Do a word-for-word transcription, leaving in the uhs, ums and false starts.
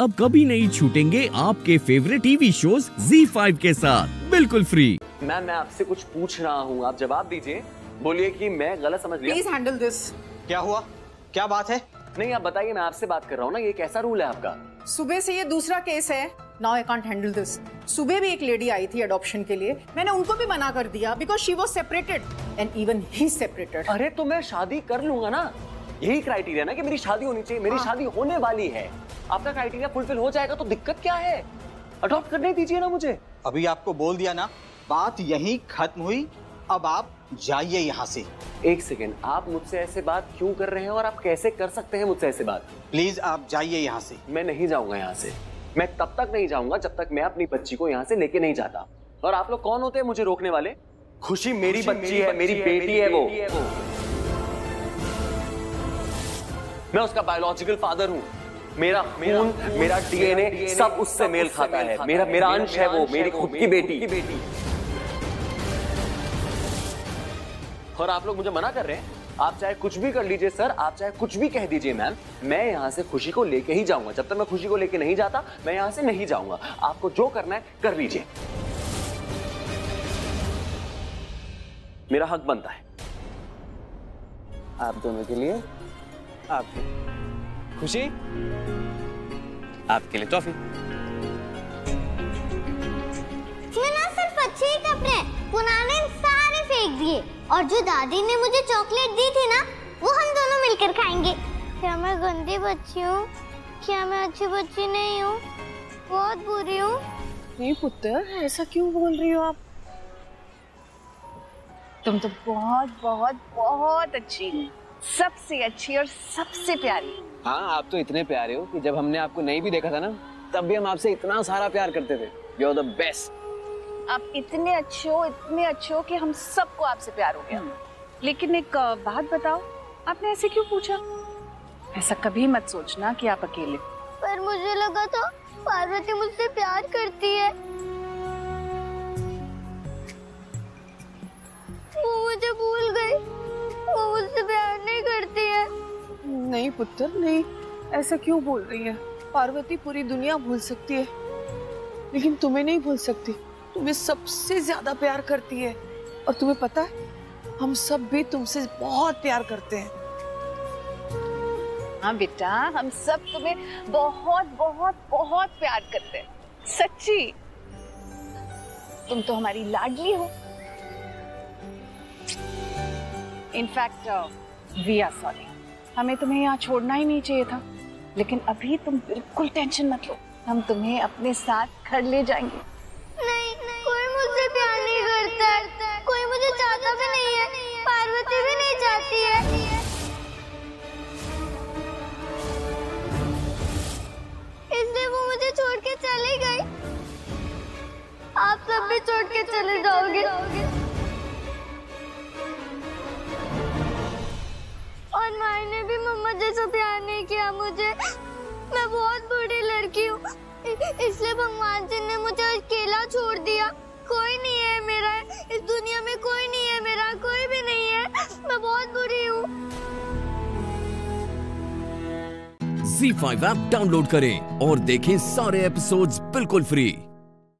अब कभी नहीं छूटेंगे आपके favourite TV shows Zee five के साथ बिल्कुल फ्री। मैम मैं आपसे कुछ पूछ रहा हूँ, आप जवाब दीजिए, बोलिए कि मैं गलत समझ लिया। Please handle this. क्या हुआ, क्या बात है? नहीं आप बताइए, मैं आपसे बात कर रहा हूँ ना, ये कैसा रूल है आपका? सुबह से ये दूसरा केस है। Now I can't handle this. सुबह भी एक लेडी आई थी एडॉप्शन के लिए, मैंने उनको भी मना कर दिया because she was separated and even he separated. अरे तो मैं शादी कर लूंगा ना, यही क्राइटेरिया ना कि मेरी शादी होनी चाहिए, मेरी हाँ। शादी होने वाली है। आपका क्राइटेरिया फुलफिल हो जाएगा तो दिक्कत क्या है, अडॉप्ट करने दीजिए ना मुझे। अभी आपको बोल दिया ना, बात यहीं खत्म हुई, अब आप जाइए यहाँ से। एक सेकेंड, आप मुझसे ऐसे बात क्यों कर रहे हैं और आप कैसे कर सकते हैं मुझसे ऐसे बात? प्लीज आप जाइए यहाँ से। मैं नहीं जाऊँगा यहाँ से, मैं तब तक नहीं जाऊँगा जब तक मैं अपनी बच्ची को यहाँ से लेके नहीं जाता। और आप लोग कौन होते हैं मुझे रोकने वाले? खुशी मेरी बच्ची है, मेरी बेटी है, वो मैं उसका बायोलॉजिकल फादर हूँ। मेरा खून, मेरा डी एन ए सब उससे मेल खाता है, मेरा मेरा अंश है वो, मेरी खुद की बेटी। और आप लोग मुझे मना कर रहे हैं? आप चाहे कुछ भी कर लीजिए सर, आप चाहे कुछ भी कह दीजिए मैम, मैं यहाँ से खुशी को लेके ही जाऊंगा। जब तक मैं खुशी को लेके नहीं जाता मैं यहाँ से नहीं जाऊंगा। आपको जो करना है कर लीजिए, मेरा हक बनता है आप दोनों के लिए। आपके खुशी, आपके लिए टॉफी। ना सिर्फ अच्छे ही कपड़े, पुराने सारे फेंक दिए, और जो दादी ने मुझे चॉकलेट दी थी ना वो हम दोनों मिलकर खाएंगे। क्या मैं गंदी बच्ची हूँ? क्या मैं अच्छी बच्ची नहीं हूँ? बहुत बुरी हूँ। नहीं पुत्र, ऐसा क्यों बोल रही हो आप? तुम तो बहुत बहुत बहुत अच्छी हो, सबसे अच्छी और सबसे प्यारी। हाँ आप तो इतने प्यारे हो कि जब हमने आपको नहीं भी देखा था ना तब भी हम आपसे इतना सारा प्यार करते थे। You are the best. आप इतने अच्छे हो, इतने अच्छे हो कि हम सबको आपसे प्यार हो गया। लेकिन एक बात बताओ, आपने ऐसे क्यों पूछा? ऐसा कभी मत सोचना कि आप अकेले। पर मुझे लगा था पार्वती मुझसे प्यार करती है, वो मुझे भूल गई, वो मुझसे प्यार नहीं करती है। नहीं पुत्र नहीं, ऐसा क्यों बोल रही है? पार्वती पूरी दुनिया भूल सकती है लेकिन तुम्हें नहीं भूल सकती, तुम्हें सबसे ज्यादा प्यार करती है। और तुम्हें पता है हम सब भी तुमसे बहुत प्यार करते हैं। हाँ बेटा, हम सब तुम्हें बहुत बहुत बहुत प्यार करते हैं, सच्ची। तुम तो हमारी लाडली हो। इनफैक्ट वी आर सॉरी, हमें तुम्हें यहाँ छोड़ना ही नहीं चाहिए था। लेकिन अभी तुम बिल्कुल टेंशन मत लो, हम तुम्हें अपने साथ घर ले जाएंगे। नहीं, नहीं कोई मुझसे प्यार नहीं करता, कोई मुझे चाहता भी नहीं है, पार्वती भी नहीं चाहती है। इसलिए वो मुझे छोड़ के चली गई। आप सब भी छोड़ के चले जाओगे। और मैंने भी मम्मा जैसा प्यार नहीं किया मुझे, मैं बहुत बड़ी लड़की हूँ, इसलिए भगवान जी ने मुझे अकेला छोड़ दिया। कोई नहीं है मेरा, इस दुनिया में कोई नहीं है मेरा, कोई भी नहीं है, मैं बहुत बुरी हूँ। ज़ी फाइव ऐप डाउनलोड करें और देखें सारे एपिसोड्स बिल्कुल फ्री।